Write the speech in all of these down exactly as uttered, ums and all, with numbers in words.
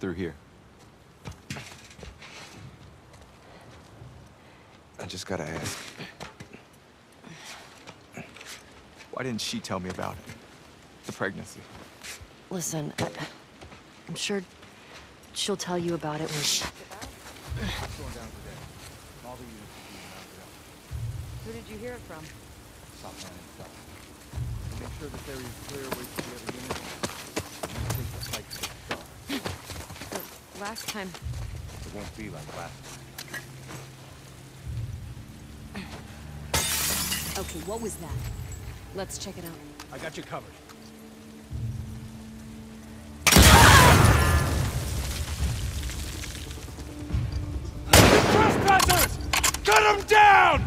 through here. I just gotta ask. Why didn't she tell me about it? The pregnancy. Listen, I, I'm sure she'll tell you about it when she... Who did you hear it from? Stop man itself. Make sure this area is clear away from the other unit. And take the fight to the door. Last time. It won't be like last time. Okay, what was that? Let's check it out. I got you covered. Trespassers! Cut them down!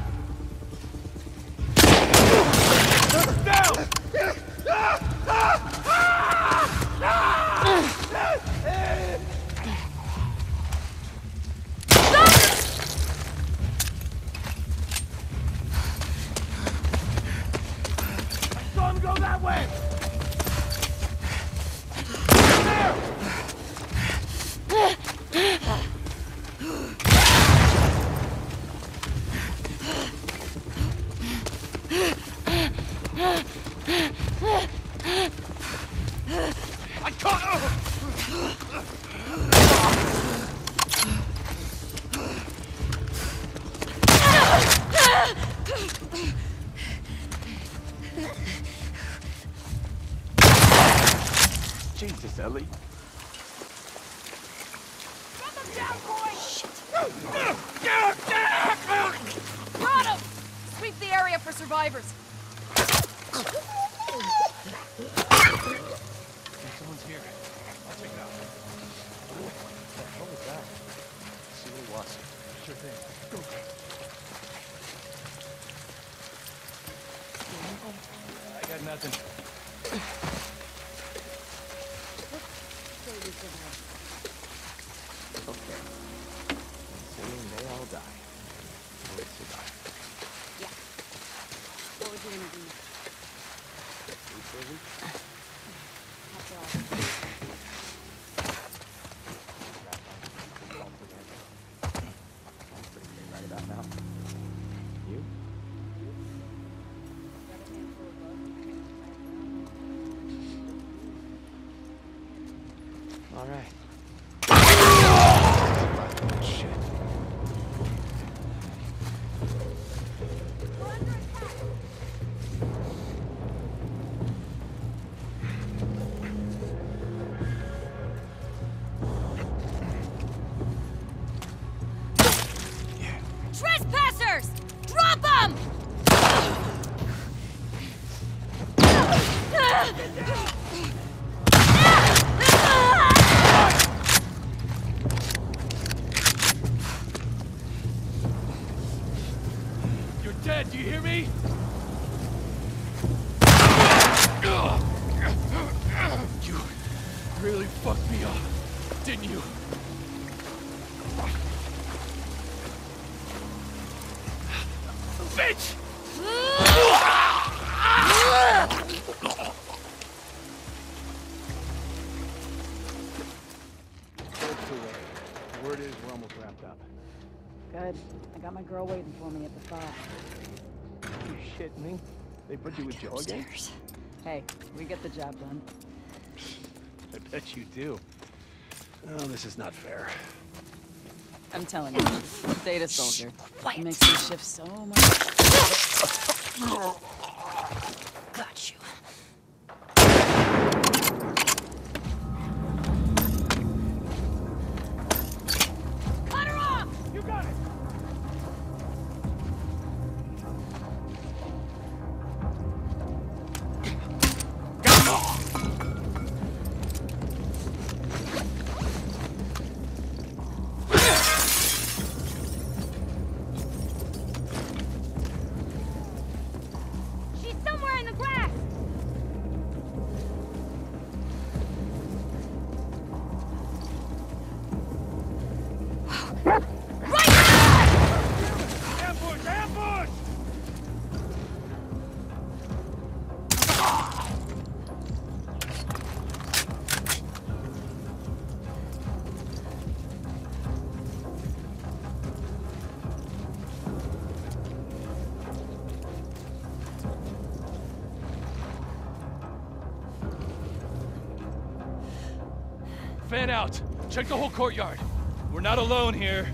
Jesus, Ellie. Shut them down, boy! Shit. Got him! Sweep the area for survivors. Someone's here. I'll take it out. What the hell was that? See what he wants. Sure thing. Go. I got nothing. Okay. Saying they all die. We'll survive. Yeah. What would you want to do? After all. I'm pretty good right about now. You? All right. Oh, shit. We're under attack. Yeah. Trespassers! Drop them! Get down! Do you hear me? You really fucked me up, didn't you? Bitch! Word is we're almost wrapped up. Good. I got my girl waiting for me at the spot. You shitting me? They put you with Joe again? Hey, we get the job done. I bet you do. Oh, this is not fair. I'm telling you, data soldier. It makes me shift so much. Got you. fan out. Check the whole courtyard. We're not alone here.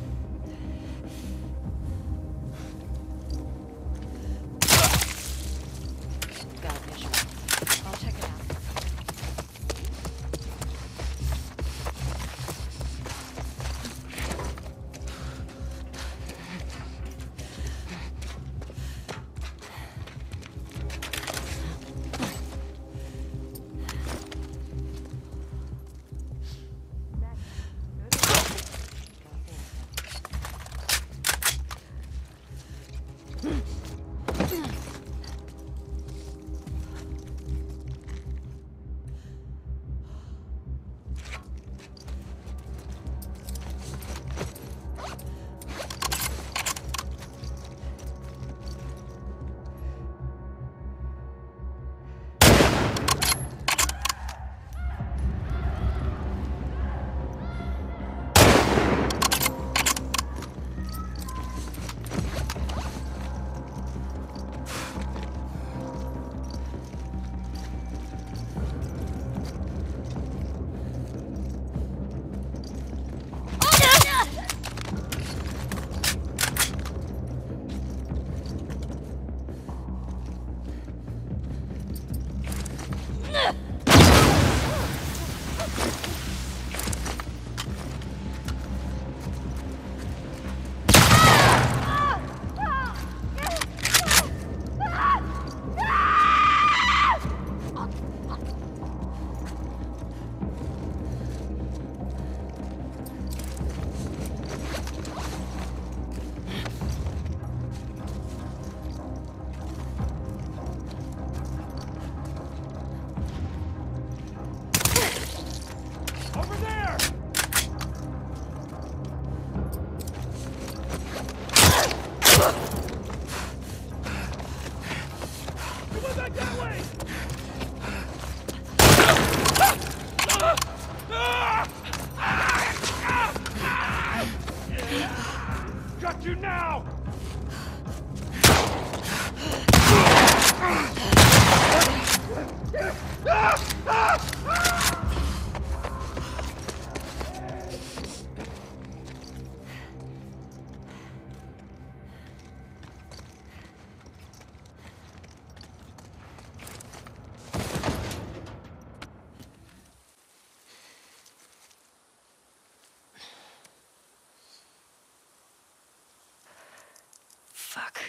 Fuck.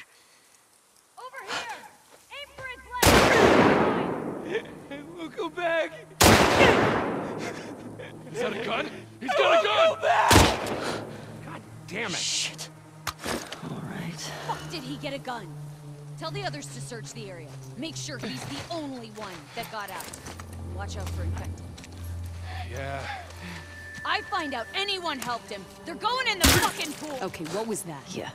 Over here! Aim for his leg! We'll go back! Is that a gun? He's got a gun! Go back! God damn it! Shit. Alright. Fuck did he get a gun? Tell the others to search the area. Make sure he's the only one that got out. Watch out for infected. Yeah. I find out anyone helped him. They're going in the fucking pool! Okay, what was that? Yeah.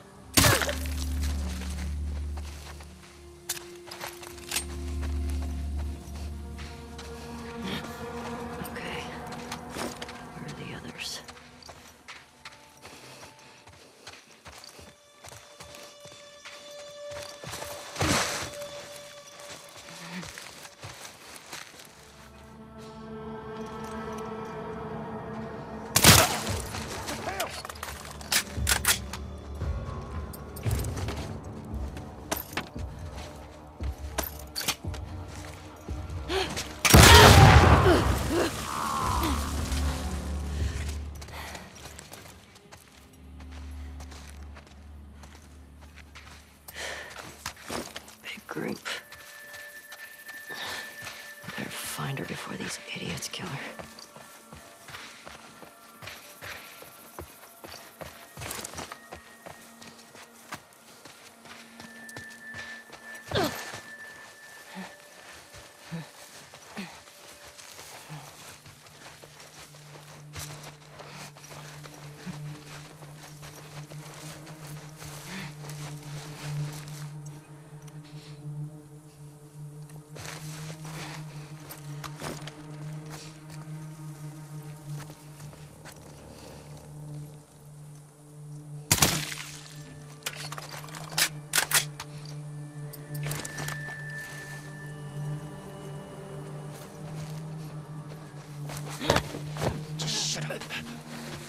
Shut up.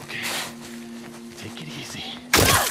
Okay. Take it easy. All right.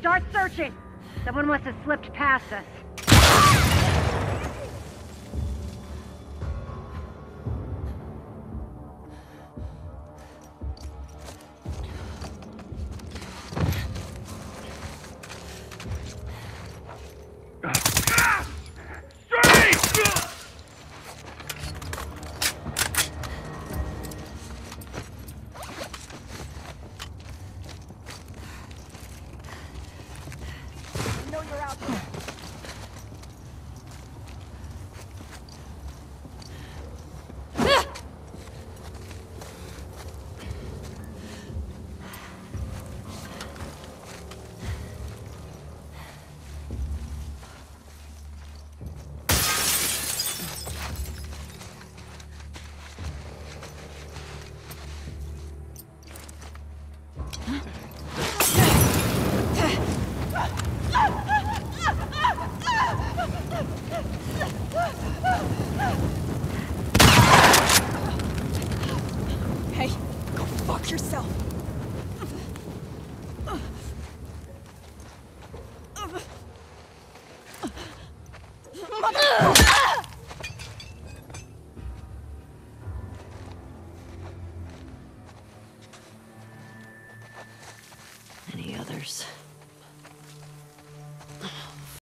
Start searching! Someone must have slipped past us. You're out there.